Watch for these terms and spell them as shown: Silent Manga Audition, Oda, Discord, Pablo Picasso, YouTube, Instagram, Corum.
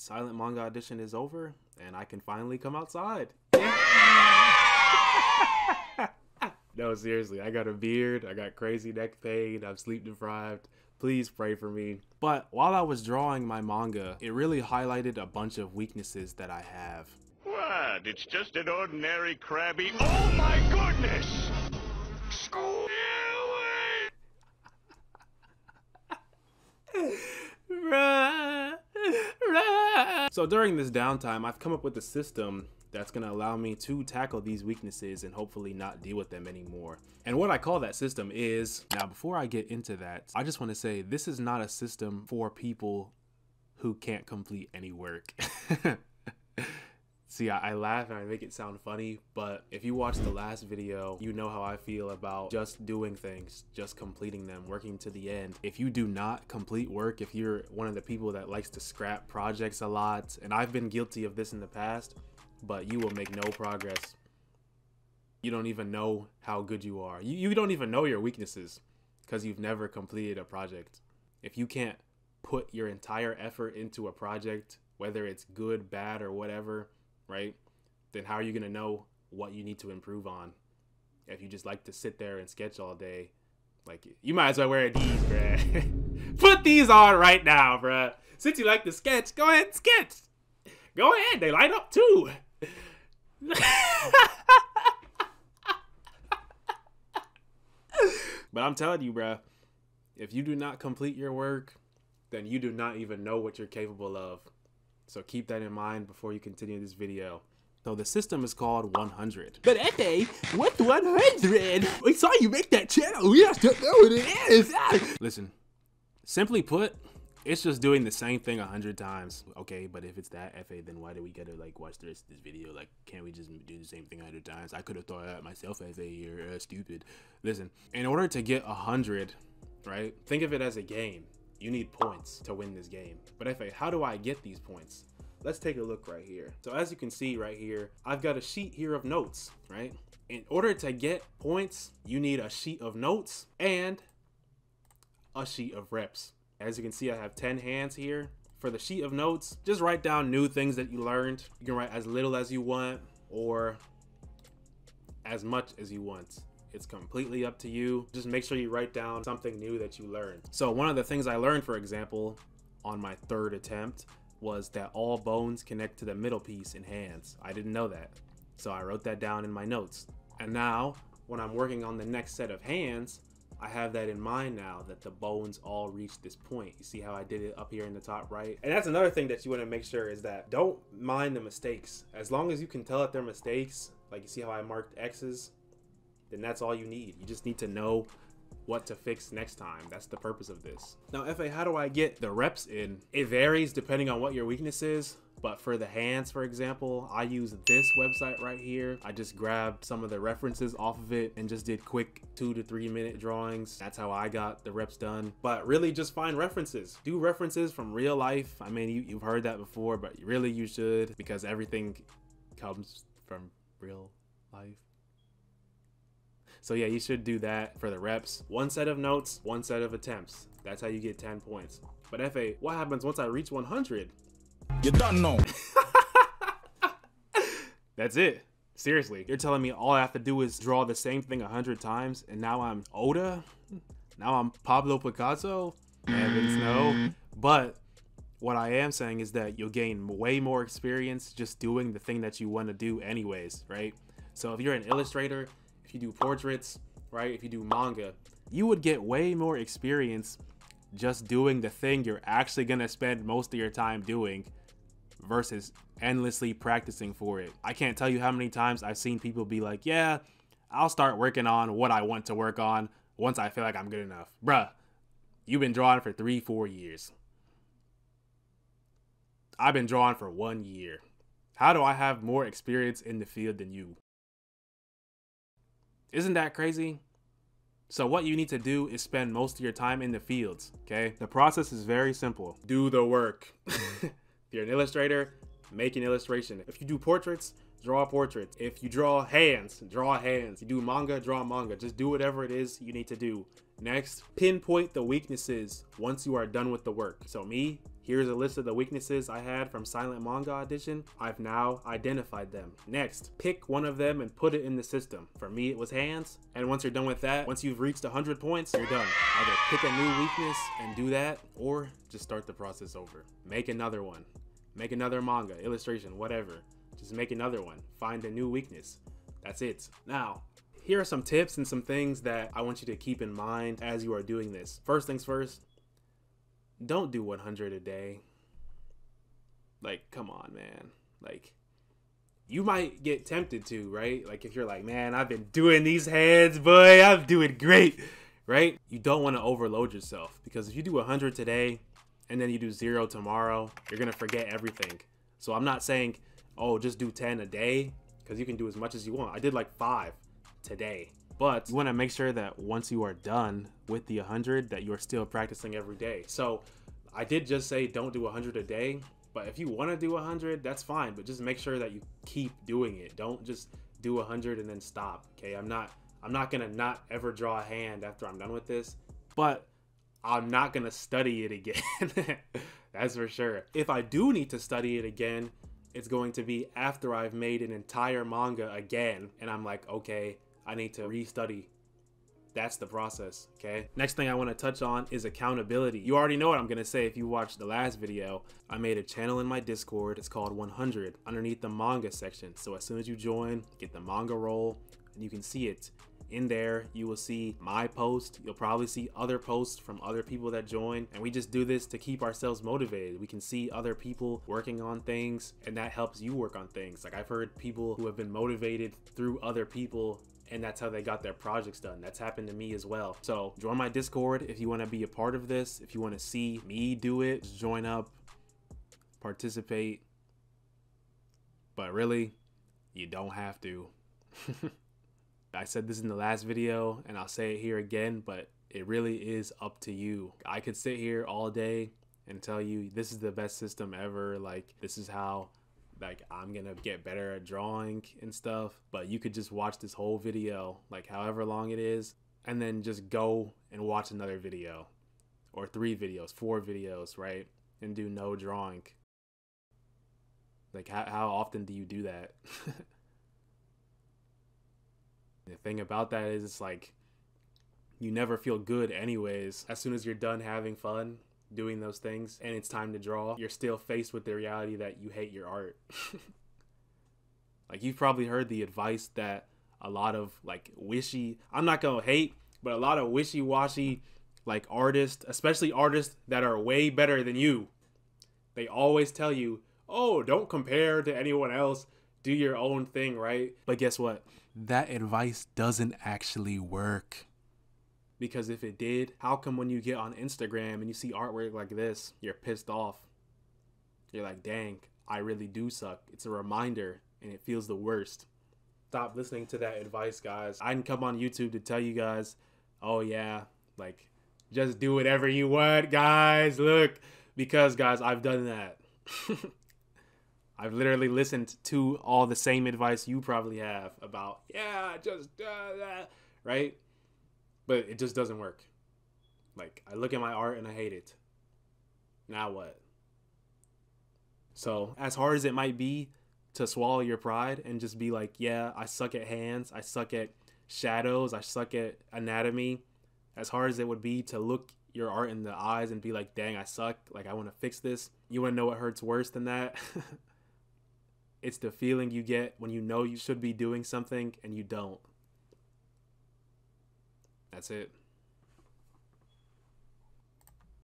Silent Manga Audition is over, and I can finally come outside. No, seriously, I got a beard, I got crazy neck pain, I'm sleep deprived. Please pray for me. But while I was drawing my manga, it really highlighted a bunch of weaknesses that I have. What? It's just an ordinary crabby. Oh my goodness! School. So during this downtime, I've come up with a system that's going to allow me to tackle these weaknesses and hopefully not deal with them anymore. And what I call that system is, now before I get into that, I just want to say this is not a system for people who can't complete any work. See, I laugh and I make it sound funny, but if you watched the last video, you know how I feel about just doing things, just completing them, working to the end. If you do not complete work, if you're one of the people that likes to scrap projects a lot, and I've been guilty of this in the past, but you will make no progress. You don't even know how good you are. You don't even know your weaknesses because you've never completed a project. If you can't put your entire effort into a project, whether it's good, bad, or whatever, right? Then how are you going to know what you need to improve on? If you just like to sit there and sketch all day, like, you might as well wear these, bruh. Put these on right now, bruh. Since you like to sketch, go ahead and sketch. Go ahead, they light up too. But I'm telling you, bruh, if you do not complete your work, then you do not even know what you're capable of. So keep that in mind before you continue this video. So the system is called 100. But Ete, what's 100? We saw you make that channel. We have to know what it is. Listen, simply put, it's just doing the same thing 100 times. Okay, but if it's that FA, then why do we gotta like watch this video? Like, can't we just do the same thing 100 times? I could have thought that myself, FA, you're stupid. Listen, in order to get 100, right? Think of it as a game. You need points to win this game. But FA, how do I get these points? Let's take a look right here. So as you can see right here, I've got a sheet here of notes, right? In order to get points, you need a sheet of notes and a sheet of reps. As you can see, I have 10 hands here. For the sheet of notes, just write down new things that you learned. You can write as little as you want or as much as you want. It's completely up to you. Just make sure you write down something new that you learned. So one of the things I learned, for example, on my third attempt was that all bones connect to the middle piece in hands. I didn't know that. So I wrote that down in my notes. And now when I'm working on the next set of hands, I have that in mind now that the bones all reach this point. You see how I did it up here in the top right? And that's another thing that you want to make sure is that don't mind the mistakes. As long as you can tell that they're mistakes, like you see how I marked X's, then that's all you need. You just need to know what to fix next time. That's the purpose of this. Now, FA, how do I get the reps in? It varies depending on what your weakness is. But for the hands, for example, I use this website right here. I just grabbed some of the references off of it and just did quick 2 to 3 minute drawings. That's how I got the reps done. But really just find references. Do references from real life. I mean, you've heard that before, but really you should, because everything comes from real life. So yeah, you should do that for the reps. One set of notes, one set of attempts. That's how you get 10 points. But FA, what happens once I reach 100? You don't know. That's it. Seriously. You're telling me all I have to do is draw the same thing 100 times, and now I'm Oda? Now I'm Pablo Picasso? Heavens no. But what I am saying is that you'll gain way more experience just doing the thing that you want to do anyways, right? So if you're an illustrator, if you do portraits, right? If you do manga, you would get way more experience just doing the thing you're actually going to spend most of your time doing versus endlessly practicing for it. I can't tell you how many times I've seen people be like, yeah, I'll start working on what I want to work on once I feel like I'm good enough. Bruh, you've been drawing for 3, 4 years. I've been drawing for 1 year. How do I have more experience in the field than you? Isn't that crazy? So what you need to do is spend most of your time in the fields, okay? The process is very simple. Do the work. If you're an illustrator, make an illustration. If you do portraits, draw portraits. If you draw hands, draw hands. You do manga, draw manga. Just do whatever it is you need to do. Next, pinpoint the weaknesses once you are done with the work. So me, Here's a list of the weaknesses I had from Silent Manga Audition. I've now identified them. Next, pick one of them and put it in the system. For me, it was hands. And once you're done with that, once you've reached 100 points, you're done. Either pick a new weakness and do that, or just start the process over. Make another one. Make another manga, illustration, whatever. Just make another one. Find a new weakness. That's it. Now, here are some tips and some things that I want you to keep in mind as you are doing this. First things first, don't do 100 a day. Like, come on, man. Like, you might get tempted to, right? Like, if you're like, man, I've been doing these hands, boy, I'm doing great, right? You don't want to overload yourself, because if you do 100 today and then you do 0 tomorrow, you're going to forget everything. So I'm not saying, oh, just do 10 a day, because you can do as much as you want. I did like 5 today, but you want to make sure that once you are done with the 100 that you're still practicing every day. So I did just say don't do 100 a day, but if you want to do 100, that's fine, but just make sure that you keep doing it. Don't just do 100 and then stop. Okay, I'm not gonna not ever draw a hand after I'm done with this, but I'm not gonna study it again. That's for sure. If I do need to study it again, it's going to be after I've made an entire manga again and I'm like, okay, I need to restudy. That's the process, okay? Next thing I want to touch on is accountability. You already know what I'm going to say if you watched the last video. I made a channel in my Discord. It's called 100 underneath the manga section. So as soon as you join, get the manga roll and you can see it. In there, you will see my post. You'll probably see other posts from other people that join. And we just do this to keep ourselves motivated. We can see other people working on things and that helps you work on things. Like I've heard people who have been motivated through other people and that's how they got their projects done. That's happened to me as well. So join my Discord if you want to be a part of this. If you want to see me do it, just join up, participate. But really, you don't have to. I said this in the last video and I'll say it here again, but it really is up to you. I could sit here all day and tell you this is the best system ever. Like this is how like I'm gonna get better at drawing and stuff, but you could just watch this whole video, like however long it is, and then just go and watch another video or 3 videos, 4 videos, right? And do no drawing. Like how often do you do that? The thing about that is it's like you never feel good anyways. As soon as you're done having fun doing those things and it's time to draw, you're still faced with the reality that you hate your art. Like you've probably heard the advice that a lot of like wishy, I'm not gonna hate, but a lot of wishy-washy like artists, especially artists that are way better than you, they always tell you, oh, don't compare to anyone else, do your own thing, right? But guess what? That advice doesn't actually work. Because if it did, how come when you get on Instagram and you see artwork like this, you're pissed off? You're like, dang, I really do suck. It's a reminder and it feels the worst. Stop listening to that advice, guys. I can come on YouTube to tell you guys, oh yeah, like just do whatever you want, guys. Look, because guys, I've done that. I've literally listened to all the same advice you probably have about, yeah, just that, right? But it just doesn't work. Like, I look at my art and I hate it. Now what? So, as hard as it might be to swallow your pride and just be like, yeah, I suck at hands, I suck at shadows, I suck at anatomy. As hard as it would be to look your art in the eyes and be like, dang, I suck. Like, I want to fix this. You want to know what hurts worse than that? It's the feeling you get when you know you should be doing something and you don't. That's it.